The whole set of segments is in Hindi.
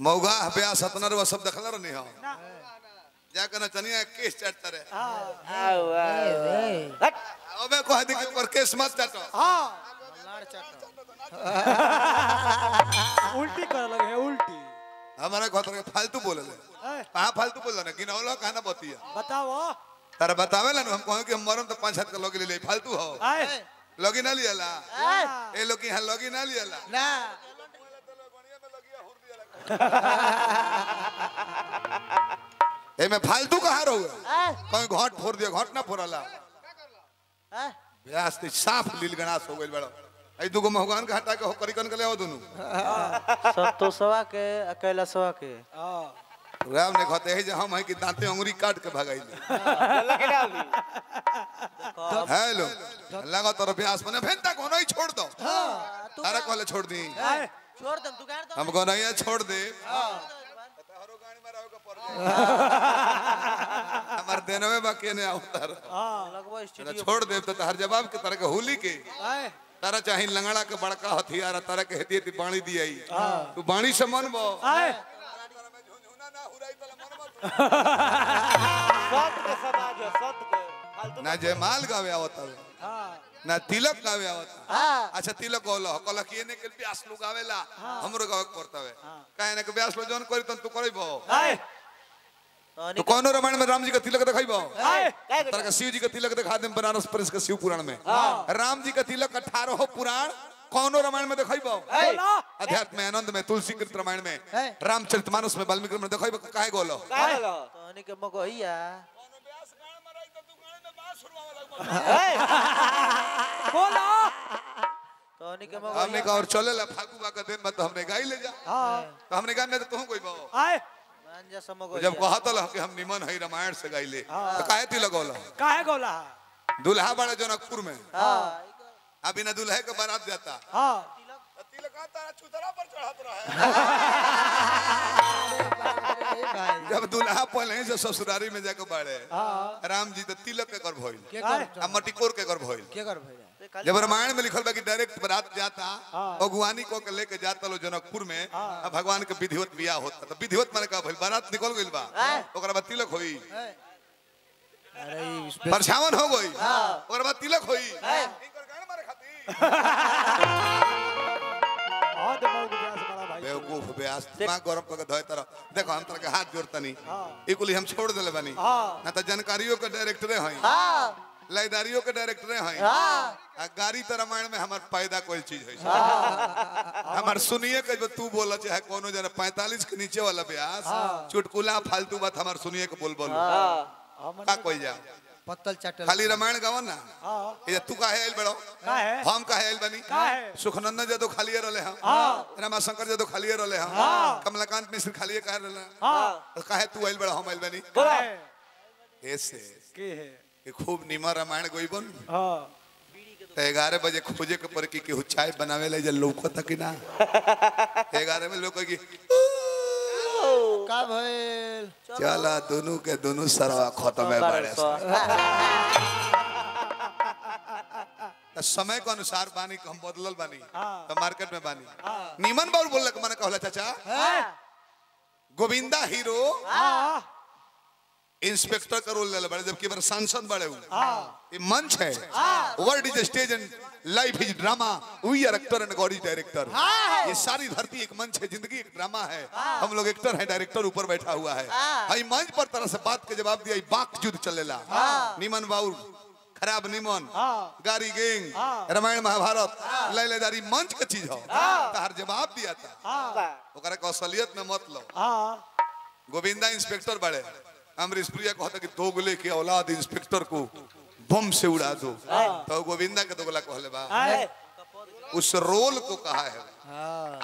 मौगा ब्या सतनर व शब्द खलर नहीं हो जा कना चनिया केस चढ़ता रे आओ आओ अबे को हदी के पर केस मत चटो हां लाड़ चटो उल्टी कर लगे है उल्टी हमारा खतरे फालतू बोले कहां फालतू बोल ना गिनौला कहना बतिया बताओ तारा बतावेला हम कहो कि हम मरम तो 5-7 के लोग ले फालतू हो लोगी ना लियाला ए लोगी हां लोगी ना लियाला ना ए मैं फालतू कहां रहू कहीं घोट फोड़ दिया घोट ना फोड़ला हैं व्यास ते साफ लीलगणास हो गइल बड़ो ए दुगो महगान के हटा के होकरीकन के ले आओ दोनों सतोसवा के अकेलासवा के हां राम ने कहते है जे हम है कि दांते अंगुरी काट के भगाइले हेलो लगा तो व्यास मने फेंटा को नहीं छोड़ दो हां तारा कहले छोड़ दी छोड़ दम दुकान तो हमको नहीं छोड़ दे हां तहरो गाड़ी मारओ के पर हमर देनवे बाकी ने अवतार हां लगबो स्टूडियो छोड़ दे तो हर जवाब के तरह के होली के आए तारा चाहे लंगड़ा के बड़का हथियार तारा के हती थी बाणी दी आई तू बाणी से मनबो आए में झुनझुना ना हुराई त मनबो सत के समाज हो सत के फालतू ना जयमाल गावे आवतावे हां ना तिलक गावे आवता हां अच्छा तिलक कहलो कहला किए ने के व्यास लोग आवेला हमरो गावे करतावे काहे ने के व्यास लोग जन करी त तू करइबो हाय तो कोनो रामायण में राम जी का तिलक देखाइबो हाय तर के शिव जी का तिलक देखा देम बनारस प्रेस के शिव पुराण में राम जी का तिलक 18 पुराण कोनो रामायण में देखाइबो अध्यात्म में आनंद में तुलसी कृत रामायण में रामचरितमानस में वाल्मीकि में देखाइबो काहे गोलो काहे गोलो तोनी के मगहिया कोनो व्यास गाण मराई त तू गाण में बास सुरवावे लगबो बोला तो हमने के हमने का और चलेला फागु बा का दिन मत हमने गाई ले जा हां तो हमने गान में तो तू कोई बा आए मान जा समगो जब कहतल कि हम निमन है रामायण से गाई ले तो काहे ती लगौला काहे गोला दुल्हा बड़ा जनकपुर में हां अभी ना दुल्हे के बारात जाता हां तिलक तारा छुतरा पर चढ़त रहे जब दुल्हा पहले से ससुरारी में जाके बाड़े हां राम जी तो तिलक के कर भइल के कर मटिकोर के कर भइल के कर भइल जब रामायण में लिखल बा कि डायरेक्ट बरात जाता भगवानी को लेके जाता लो जनकपुर में भगवान के विधिवत बियाह होता तो विधिवत माने का भइल बारात निकल गइल बा ओकरा बाद तिलक होई अरे परछावन हो गई ओकरा बाद तिलक होई इनकर गाना मारे खाती हां तो मौज व्यास बड़ा भाई बेवकूफ व्यास मां गरम क धोय तर देखो हम तर के हाथ जोड़तनी ई कुली हम छोड़ देले बानी ना त जानकारियों के डायरेक्टरे हई हां लाइदारियों के डायरेक्टरे हैं हां गाड़ी त रामायण में हमर पैदा कोई चीज है हमर सुनिए के जो तू बोला चाहे कोनो जने 45 के नीचे वाला व्यास चुटकुला फालतू बात हमर सुनिए के बोल बोल हां का कोई जा पत्तल चाटल खाली रामायण गावन ना हां ए तू काहे आइल बड़ो काहे हम काहे आइल बनी काहे सुखनंदन जदो खाली रहले हम हां रामाशंकर जदो खाली रहले हम हां कमलाकांत मिश्र खाली कह रहले हां काहे तू आइल बड़ो हम आइल बनी काहे ऐसे के है खूब नीमा रामायण गोइबन हां 11 बजे खोजे के पर की हुचाई बनावे ले जे लौको तक ना 11 में लोग की का भइल चला दोनों के दोनों सरवा खत्म है बड़े समय के अनुसार बानी हम बदलल बानी तो मार्केट में बानी नीमन बाबू बोललक माने कहला चाचा गोविंदा हीरो इंस्पेक्टर का रोल ले बड़े जबकि बर सांसद बड़े हां ये मंच है world is stage and life is drama we are actor and God is director ये सारी धरती एक मंच है जिंदगी एक ड्रामा है हम लोग एक्टर हैं डायरेक्टर ऊपर बैठा हुआ है हई मंच पर तरह से बात के जवाब दिया बाकजुद चलेला निमन बाउर खराब निमन गारी गैंग रामायण महाभारत लैलैदारी मंच के चीज हो तार जवाब दिया था ओकरा कौशलियत में मत लो गोविंदा इंस्पेक्टर बड़े अमरीश प्रिया कहता कि दोगले के औलाद इंस्पेक्टर को बम से उड़ा दो तो गोविंदा के दोगला कहले बा उस रोल को कहा है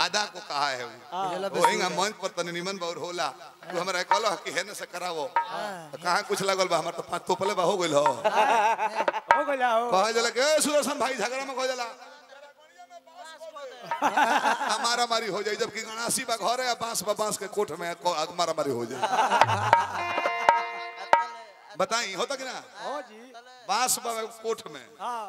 आधा को कहा है वो हेंगा मंच पर तनी निमन बाउर होला तू हमरा कहलो कि हेने से करावो तो कहां कुछ लागल बा हमर तो पांच तोपले बा हो गइल हो गइल हो कह जला के सुदर्शन भाई झगड़ा में कह जला हमारा मारी हो जाए जबकि गणासी बा घर है बांस के कोठ में हमारा मारी हो जाए बताई होता कि ना हो जी बांस बा कोठ में हां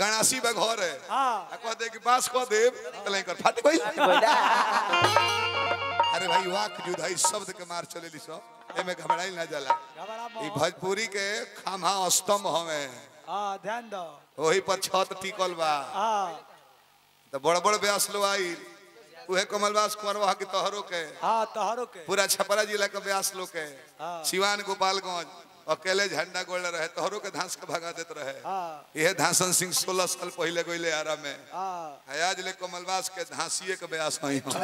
गणासी बा घर है हां कह दे कि बांस को देब तले कर फाट कोई अरे भाई वाक जुदाई शब्द के मार चले ली सब एमे घबराई ना जाला। ई भोजपुरी के खामा स्तंभ हवे, हां ध्यान दो, ओही पर छत टिकल बा। हां त बड़ बड़ व्यास लो आई उहे कमलवास कुंवरवा के तहरो के, हां तहरो के पूरा छपरा जिला के व्यास लो के, सिवान गोपालगंज अकेले झंडा गोल रहे तहरो के धांस के भगा देत रहे। यह धासन सिंह 16 साल पहले गइले आरा में, आज ले कमलवास के धांसिए के व्यास हई। तू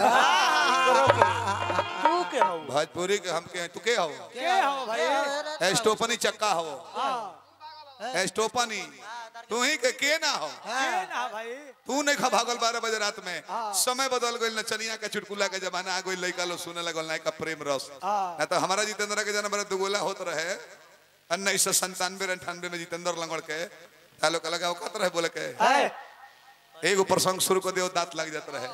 के हो भोजपुरी के, हम के तू के हो भाई स्टोपनी चक्का हो, हां स्टोपनी तू ही के ना हो भाई। तू नहीं खा भागल 12 बजे रात में, समय बदल गई, नचनिया के चुटकुला के जमाना आ गई, लड़का लोग सुने लगल ना का प्रेम रस। ना तो हमारा जितेंद्र के जन्म दुगोला होत रहे 1997-98 में जितेंद्र लंगड़ के तालो का लगा ओकत रहे बोले के एगो प्रसंग शुरू कर दियो दांत लग जात रहे।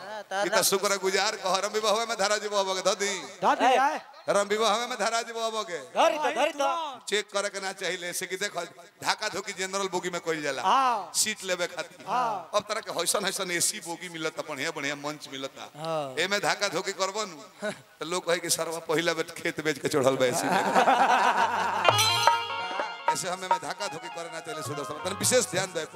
ई त शुक्र गुजार कह रम विवाह में धारा जी बहब के धदी धदी रम विवाह में धारा जी बहब के धरी तो चेक करे के ना चाहिए से कि देख ढाका धोकी जनरल बोगी में कइल जाला सीट लेबे खातिर। अब तरह के हइसन हइसन एसी बोगी मिलत, बढ़िया बढ़िया मंच मिलता। एमे ढाका धोकी करबो न त लोग कहे कि सरवा पहिला बेर खेत बेच के चढ़ल बा एसी में, ऐसे हमें ढाका धोकी करे ना चाहिए। सुदर्शन विशेष ध्यान दे।